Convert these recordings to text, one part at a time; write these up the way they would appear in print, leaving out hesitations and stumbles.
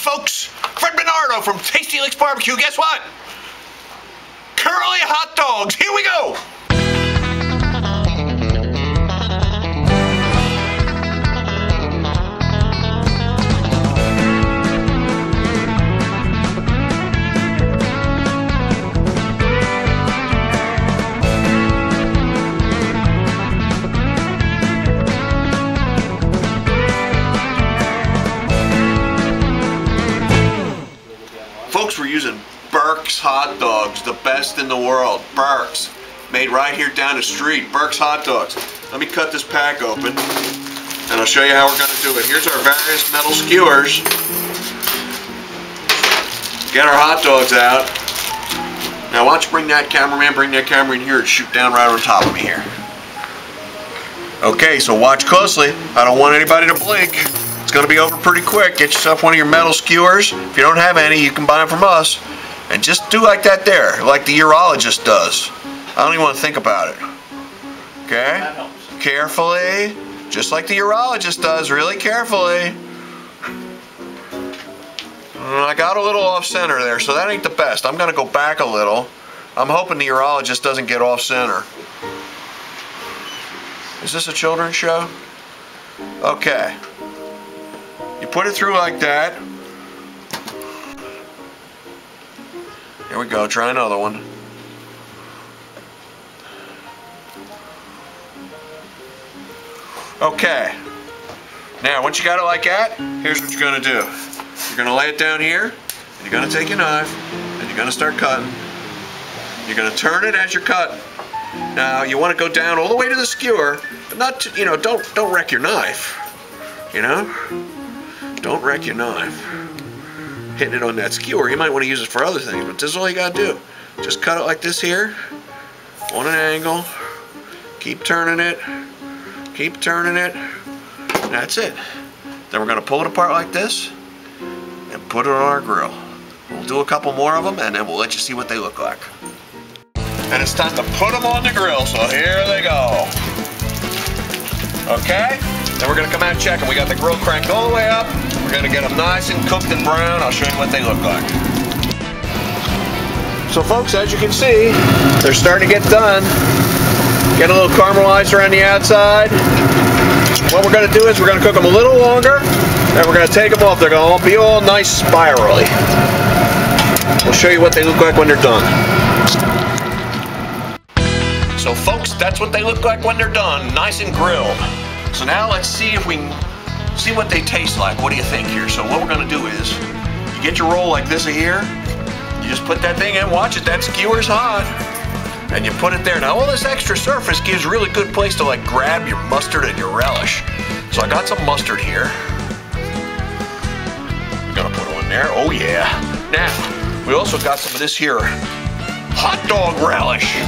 folks, Fred Bernardo from Tasty Licks Barbecue. Guess what? Curly hot dogs. Here we go. Folks, we're using Burke's hot dogs, the best in the world. Burke's, made right here down the street. Burke's hot dogs. Let me cut this pack open, and I'll show you how we're going to do it. Here's our various metal skewers. Get our hot dogs out. Now watch, bring that camera in here and shoot down right on top of me here. Okay, so watch closely. I don't want anybody to blink. It's going to be over pretty quick. Get yourself one of your metal skewers. If you don't have any, you can buy them from us. And just do like that there, like the urologist does. I don't even want to think about it. Okay? Carefully. Just like the urologist does, really carefully. I got a little off center there, so that ain't the best. I'm going to go back a little. I'm hoping the urologist doesn't get off center. Is this a children's show? Okay. You put it through like that. Here we go, try another one. Okay. Now, once you got it like that, here's what you're gonna do. You're gonna lay it down here, and you're gonna take your knife, and you're gonna start cutting. You're gonna turn it as you're cutting. Now, you wanna go down all the way to the skewer, but not to, you know, don't wreck your knife, you know? Don't wreck your knife. Hitting it on that skewer, you might want to use it for other things, but this is all you gotta do. Just cut it like this here, on an angle. Keep turning it. Keep turning it. That's it. Then we're gonna pull it apart like this and put it on our grill. We'll do a couple more of them and then we'll let you see what they look like. And it's time to put them on the grill, so here they go. Okay? Then we're gonna come out and check them. We got the grill cranked all the way up. We're gonna get them nice and cooked and brown. I'll show you what they look like. So folks, as you can see, they're starting to get done. Get a little caramelized around the outside. What we're gonna do is we're gonna cook them a little longer, and we're gonna take them off. They're gonna all be all nice spirally. We'll show you what they look like when they're done. So folks, that's what they look like when they're done, nice and grilled. So now let's see if we can see what they taste like. What do you think here? So what we're going to do is, you get your roll like this here, you just put that thing in, watch it, that skewer's hot, and you put it there. Now all this extra surface gives really good place to like grab your mustard and your relish. So I got some mustard here. I'm going to put on there, oh yeah. Now, we also got some of this here hot dog relish.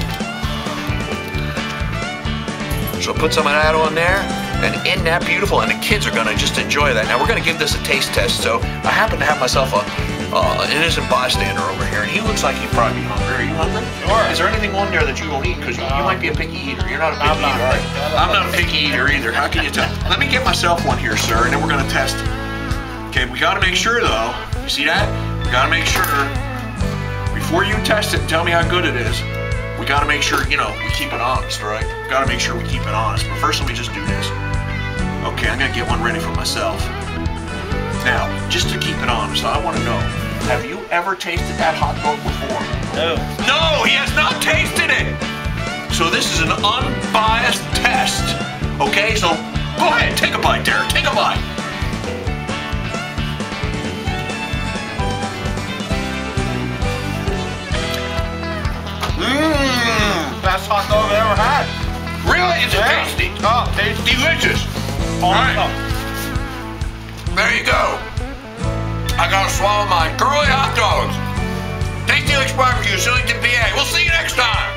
So put some of that on there, and in that beautiful, and the kids are gonna just enjoy that. Now we're gonna give this a taste test, so I happen to have myself an innocent bystander over here, and he looks like he'd probably be hungry. Are you hungry? Sure. Is there anything on there that you won't eat? Because you might be a picky eater. You're not a picky eater, right? I'm not a picky eater either. How can you tell? Let me get myself one here, sir, and then we're gonna test it. Okay, we gotta make sure though, you see that? We gotta make sure, before you test it and tell me how good it is, we gotta make sure, you know, we keep it honest, right? We gotta make sure we keep it honest. But first, let me just do this. Okay, I'm gonna get one ready for myself. Now, just to keep it honest, I wanna know, have you ever tasted that hot dog before? No. No, he has not tasted it! So this is an unbiased test. Okay, so go ahead, take a bite there, take a bite. Best hot dog I've ever had. Really? Is it tasty? Oh, tasty. Delicious. All right. There you go. I gotta swallow my curly hot dogs. Tasty Licks Barbecue, Sillington, PA. We'll see you next time.